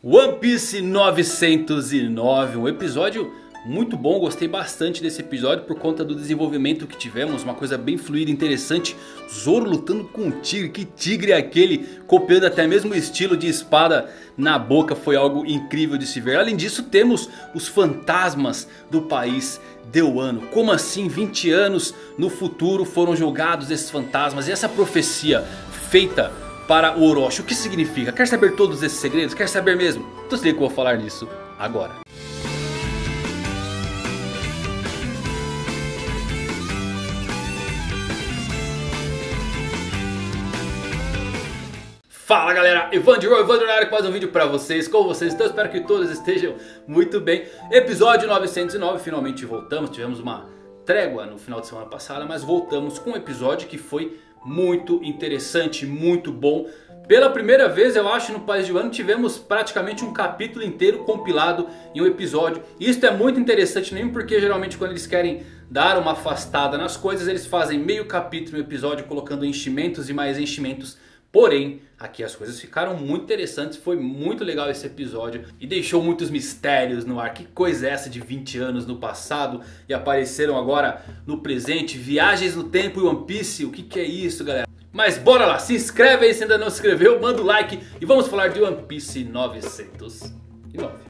One Piece 909, um episódio muito bom, gostei bastante desse episódio por conta do desenvolvimento que tivemos, uma coisa bem fluida, interessante. Zoro lutando com um tigre, que tigre é aquele? Copiando até mesmo o estilo de espada na boca, foi algo incrível de se ver. Além disso, temos os fantasmas do país de Wano. Como assim 20 anos no futuro foram julgados esses fantasmas e essa profecia feita para o Orochi? O que significa? Quer saber todos esses segredos? Quer saber mesmo? Então se liga que eu vou falar nisso agora. Fala galera, Evandro na área com mais um vídeo pra vocês, como vocês estão? Espero que todos estejam muito bem. Episódio 909, finalmente voltamos, tivemos uma trégua no final de semana passada, mas voltamos com um episódio que foi muito interessante, muito bom. Pela primeira vez, eu acho, no país de Wano tivemos praticamente um capítulo inteiro compilado em um episódio. Isso é muito interessante, nem porque geralmente quando eles querem dar uma afastada nas coisas, eles fazem meio capítulo em um episódio colocando enchimentos e mais enchimentos. Porém, aqui as coisas ficaram muito interessantes, foi muito legal esse episódio e deixou muitos mistérios no ar. Que coisa é essa de 20 anos no passado e apareceram agora no presente? Viagens no tempo e One Piece, o que é isso, galera? Mas bora lá, se inscreve aí se ainda não se inscreveu, manda o like e vamos falar de One Piece 909.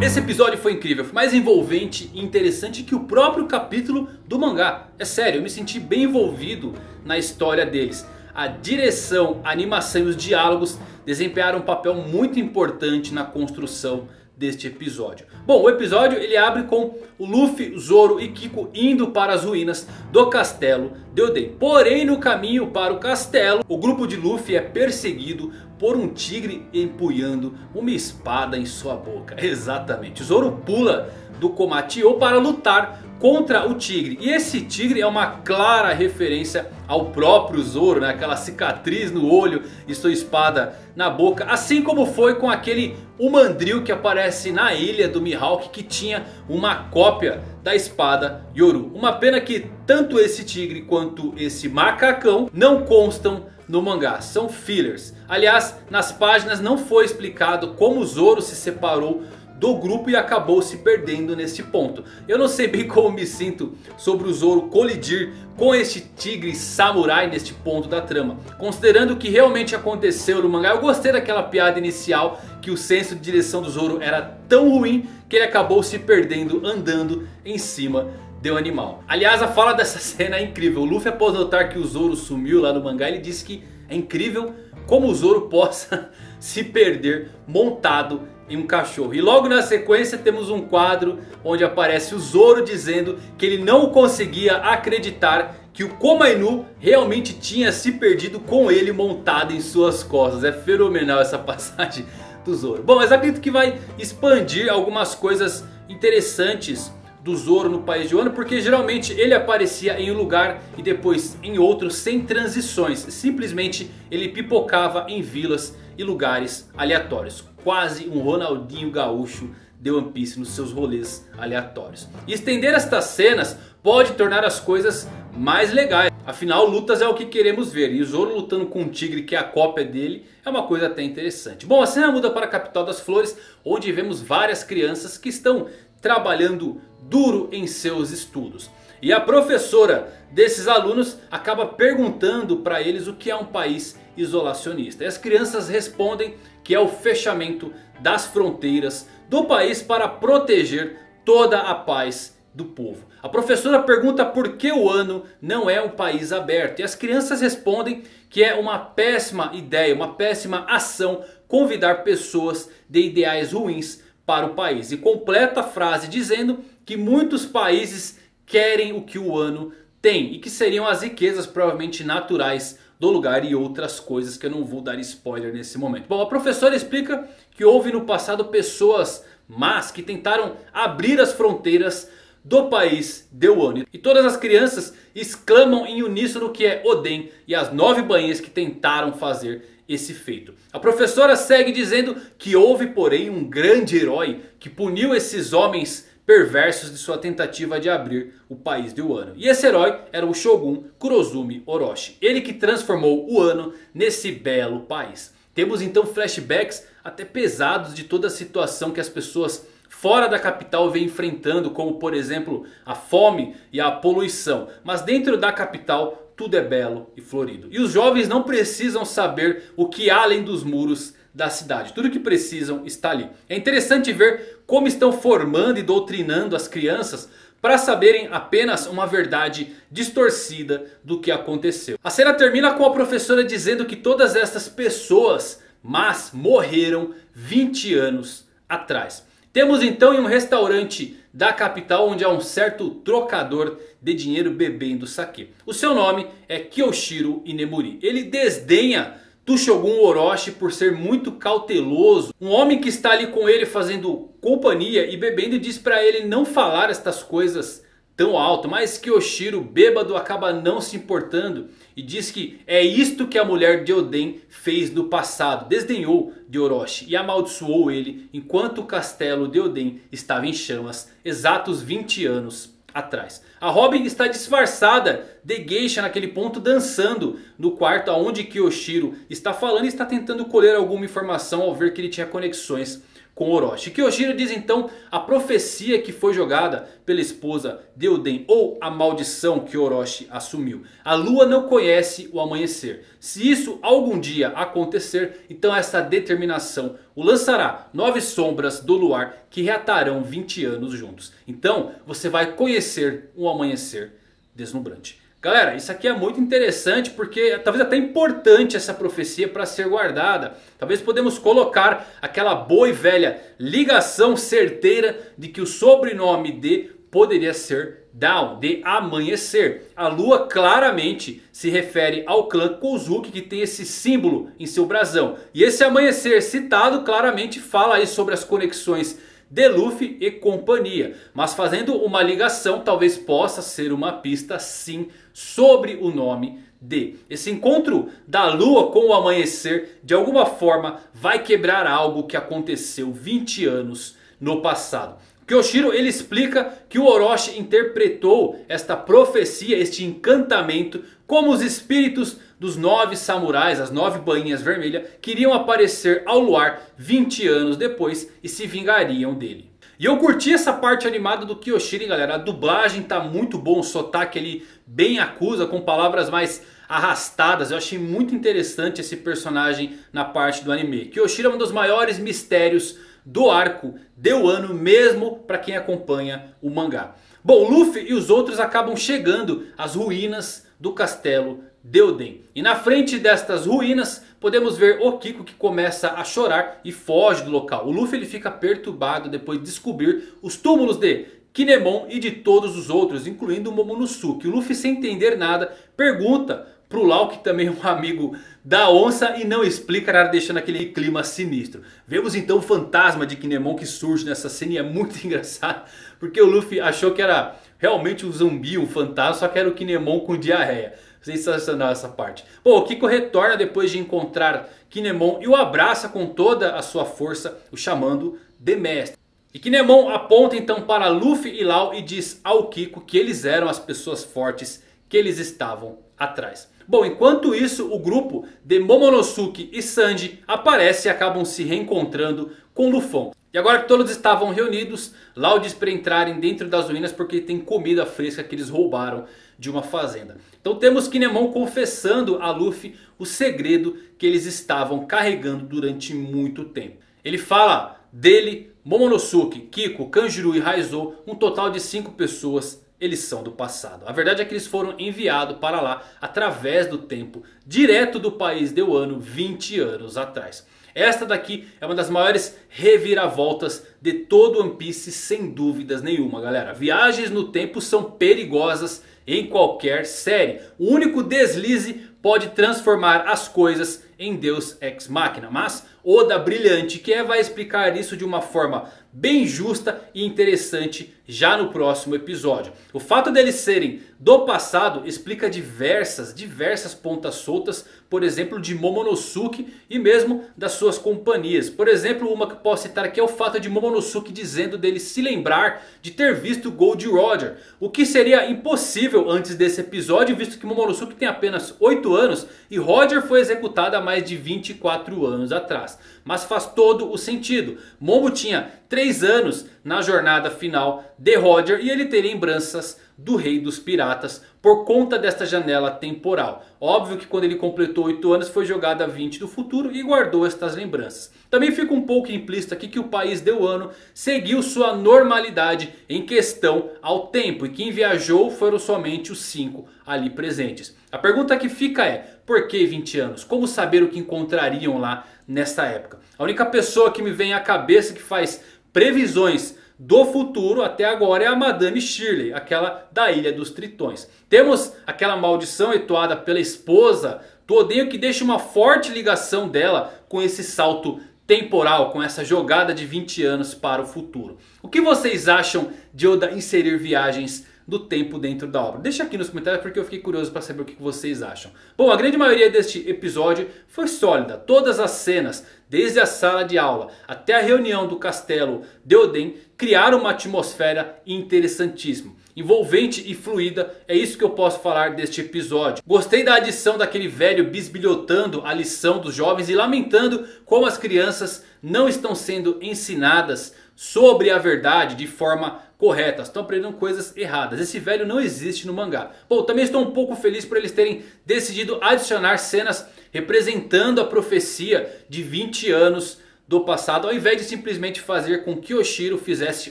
Esse episódio foi incrível, foi mais envolvente e interessante que o próprio capítulo do mangá. É sério, eu me senti bem envolvido na história deles. A direção, a animação e os diálogos desempenharam um papel muito importante na construção deste episódio. Bom, o episódio ele abre com o Luffy, Zoro e Kiko indo para as ruínas do castelo de Oden. Porém, no caminho para o castelo, o grupo de Luffy é perseguido por um tigre empunhando uma espada em sua boca. Exatamente, Zoro pula do Komatio para lutar contra o tigre. E esse tigre é uma clara referência ao próprio Zoro, né? Aquela cicatriz no olho e sua espada na boca. Assim como foi com aquele humandril que aparece na ilha do Mihawk, que tinha uma cópia da espada Yoru. Uma pena que tanto esse tigre quanto esse macacão não constam no mangá, são fillers. Aliás, nas páginas não foi explicado como o Zoro se separou do grupo e acabou se perdendo nesse ponto. Eu não sei bem como me sinto sobre o Zoro colidir com este tigre samurai neste ponto da trama. Considerando o que realmente aconteceu no mangá, eu gostei daquela piada inicial que o senso de direção do Zoro era tão ruim que ele acabou se perdendo andando em cima de um animal. Aliás, a fala dessa cena é incrível. O Luffy, após notar que o Zoro sumiu lá no mangá, ele disse que é incrível como o Zoro possa se perder montado em um cachorro. E logo na sequência temos um quadro onde aparece o Zoro dizendo que ele não conseguia acreditar que o Komainu realmente tinha se perdido com ele montado em suas costas. É fenomenal essa passagem do Zoro. Bom, mas acredito que vai expandir algumas coisas interessantes do Zoro no país de Wano, porque geralmente ele aparecia em um lugar e depois em outro sem transições. Simplesmente ele pipocava em vilas e lugares aleatórios. Quase um Ronaldinho Gaúcho de One Piece nos seus rolês aleatórios. E estender estas cenas pode tornar as coisas mais legais. Afinal, lutas é o que queremos ver. E o Zoro lutando com um tigre que é a cópia dele é uma coisa até interessante. Bom, a cena muda para a capital das flores, onde vemos várias crianças que estão trabalhando duro em seus estudos. E a professora desses alunos acaba perguntando para eles o que é um país isolacionista. E as crianças respondem que é o fechamento das fronteiras do país para proteger toda a paz do povo. A professora pergunta por que o Wano não é um país aberto. E as crianças respondem que é uma péssima ideia, uma péssima ação convidar pessoas de ideais ruins para o país. E completa a frase dizendo que muitos países querem o que o Wano tem e que seriam as riquezas provavelmente naturais do lugar e outras coisas que eu não vou dar spoiler nesse momento. Bom, a professora explica que houve no passado pessoas más que tentaram abrir as fronteiras do país de Wano. E todas as crianças exclamam em uníssono que é Oden e as 9 bainhas que tentaram fazer esse feito. A professora segue dizendo que houve porém um grande herói que puniu esses homens perversos de sua tentativa de abrir o país de Wano. E esse herói era o Shogun Kurozumi Orochi. Ele que transformou Wano nesse belo país. Temos então flashbacks até pesados de toda a situação que as pessoas fora da capital vem enfrentando, como por exemplo a fome e a poluição. Mas dentro da capital tudo é belo e florido. E os jovens não precisam saber o que há além dos muros da cidade. Tudo o que precisam está ali. É interessante ver como estão formando e doutrinando as crianças para saberem apenas uma verdade distorcida do que aconteceu. A cena termina com a professora dizendo que todas estas pessoas mas morreram 20 anos atrás. Temos então em um restaurante da capital onde há um certo trocador de dinheiro bebendo saquê. O seu nome é Kyoshiro Inemuri. Ele desdenha do Shogun Orochi por ser muito cauteloso. Um homem que está ali com ele fazendo companhia e bebendo diz para ele não falar estas coisas tão alto. Mas Kyoshiro, bêbado, acaba não se importando e diz que é isto que a mulher de Oden fez no passado. Desdenhou de Orochi e amaldiçoou ele enquanto o castelo de Oden estava em chamas exatos 20 anos atrás. A Robin está disfarçada de geisha naquele ponto, dançando no quarto aonde Kyoshiro está falando e está tentando colher alguma informação ao ver que ele tinha conexões com Orochi. Kyoshiro diz então a profecia que foi jogada pela esposa de Oden, ou a maldição que Orochi assumiu. A lua não conhece o amanhecer. Se isso algum dia acontecer, então essa determinação o lançará 9 sombras do luar que reatarão 20 anos juntos. Então você vai conhecer um amanhecer deslumbrante. Galera, isso aqui é muito interessante porque talvez até importante essa profecia para ser guardada. Talvez podemos colocar aquela boa e velha ligação certeira de que o sobrenome de poderia ser Dawn, de amanhecer. A lua claramente se refere ao clã Kozuki, que tem esse símbolo em seu brasão. E esse amanhecer citado claramente fala aí sobre as conexões de Luffy e companhia, mas fazendo uma ligação talvez possa ser uma pista sim sobre o nome de. Esse encontro da lua com o amanhecer de alguma forma vai quebrar algo que aconteceu 20 anos no passado. Kyoshiro ele explica que o Orochi interpretou esta profecia, este encantamento, como os espíritos dos 9 samurais, as 9 bainhas vermelhas, queriam aparecer ao luar 20 anos depois e se vingariam dele. E eu curti essa parte animada do Kyoshiro, hein, galera. A dublagem tá muito bom, o sotaque ali bem acusa, com palavras mais arrastadas. Eu achei muito interessante esse personagem na parte do anime. Kyoshiro é um dos maiores mistérios do arco de Wano, mesmo para quem acompanha o mangá. Bom, Luffy e os outros acabam chegando às ruínas do castelo de Oden. E na frente destas ruínas podemos ver o Kiko, que começa a chorar e foge do local. O Luffy ele fica perturbado depois de descobrir os túmulos de Kinemon e de todos os outros, incluindo o Momonosuke. O Luffy, sem entender nada, pergunta pro Law, que também é um amigo da onça, e não explica nada, deixando aquele clima sinistro. Vemos então o fantasma de Kinemon que surge nessa cena e é muito engraçado, porque o Luffy achou que era realmente um zumbi, um fantasma, só que era o Kinemon com diarreia. Sensacional essa parte. Bom, o Kiko retorna depois de encontrar Kinemon e o abraça com toda a sua força, o chamando de mestre. E Kinemon aponta então para Luffy e Law e diz ao Kiko que eles eram as pessoas fortes que eles estavam atrás. Bom, enquanto isso o grupo de Momonosuke e Sanji aparece e acabam se reencontrando com Lufon. E agora que todos estavam reunidos, Law diz para entrarem dentro das ruínas porque tem comida fresca que eles roubaram de uma fazenda. Então temos Kinemon confessando a Luffy o segredo que eles estavam carregando durante muito tempo. Ele fala dele, Momonosuke, Kiko, Kanjuru e Raizo, um total de 5 pessoas. Eles são do passado. A verdade é que eles foram enviados para lá através do tempo, direto do país de Wano 20 anos atrás. Esta daqui é uma das maiores reviravoltas de todo One Piece, sem dúvidas nenhuma, galera. Viagens no tempo são perigosas em qualquer série. O único deslize pode transformar as coisas em Deus Ex Machina. Mas Oda Brilhante, que vai explicar isso de uma forma bem justa e interessante já no próximo episódio. O fato deles serem do passado explica diversas pontas soltas, por exemplo, de Momonosuke e mesmo das suas companhias. Por exemplo, uma que posso citar aqui é o fato de Momonosuke dizendo dele se lembrar de ter visto Gold Roger, o que seria impossível antes desse episódio, visto que Momonosuke tem apenas 8 anos e Roger foi executado há mais de 24 anos atrás. Mas faz todo o sentido. Momo tinha 3 anos na jornada final de Roger e ele tem lembranças do Rei dos Piratas por conta desta janela temporal. Óbvio que quando ele completou 8 anos foi jogado a 20 do futuro e guardou estas lembranças. Também fica um pouco implícito aqui que o país de Wano seguiu sua normalidade em questão ao tempo, e quem viajou foram somente os 5 ali presentes. A pergunta que fica é: por que 20 anos? Como saber o que encontrariam lá nessa época? A única pessoa que me vem à cabeça que faz previsões do futuro até agora é a Madame Shirley, aquela da Ilha dos Tritões. Temos aquela maldição entoada pela esposa do Oden, que deixa uma forte ligação dela com esse salto temporal, com essa jogada de 20 anos para o futuro. O que vocês acham de Oda inserir viagens do tempo dentro da obra? Deixa aqui nos comentários, porque eu fiquei curioso para saber o que vocês acham. Bom, a grande maioria deste episódio foi sólida. Todas as cenas, desde a sala de aula até a reunião do castelo de Oden, criaram uma atmosfera interessantíssima, envolvente e fluida. É isso que eu posso falar deste episódio. Gostei da adição daquele velho bisbilhotando a lição dos jovens e lamentando como as crianças não estão sendo ensinadas sobre a verdade de forma correta, estão aprendendo coisas erradas. Esse velho não existe no mangá. Bom, também estou um pouco feliz por eles terem decidido adicionar cenas representando a profecia de 20 anos do passado, ao invés de simplesmente fazer com que Kyoshiro fizesse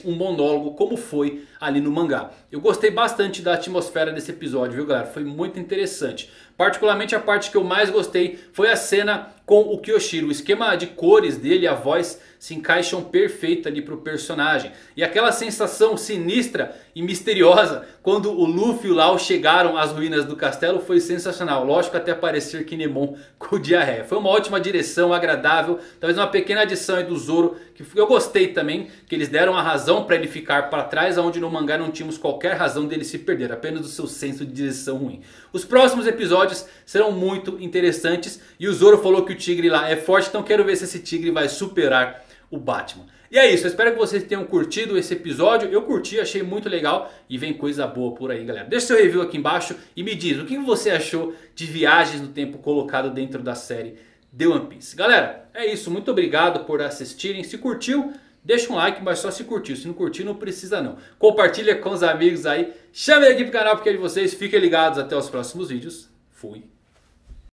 um monólogo como foi ali no mangá. Eu gostei bastante da atmosfera desse episódio, viu galera? Foi muito interessante. Particularmente a parte que eu mais gostei foi a cena com o Kyoshiro. O esquema de cores dele e a voz se encaixam perfeito ali pro personagem. E aquela sensação sinistra e misteriosa quando o Luffy e o Law chegaram às ruínas do castelo foi sensacional. Lógico, até parecer Kinemon com diarreia. Foi uma ótima direção, agradável. Talvez uma pequena adição aí do Zoro, que eu gostei também, que eles deram a razão para ele ficar para trás, aonde no mangá não tínhamos qualquer razão dele se perder, apenas o seu senso de direção ruim. Os próximos episódios serão muito interessantes. E o Zoro falou que o tigre lá é forte, então quero ver se esse tigre vai superar o Batman. E é isso, eu espero que vocês tenham curtido esse episódio. Eu curti, achei muito legal e vem coisa boa por aí galera. Deixa seu review aqui embaixo e me diz o que você achou de viagens no tempo colocado dentro da série The One Piece. Galera, é isso, muito obrigado por assistirem. Se curtiu, deixa um like, mas só se curtiu. Se não curtiu, não precisa não. Compartilha com os amigos aí, chame aqui pro canal porque é de vocês. Fiquem ligados, até os próximos vídeos. Fui!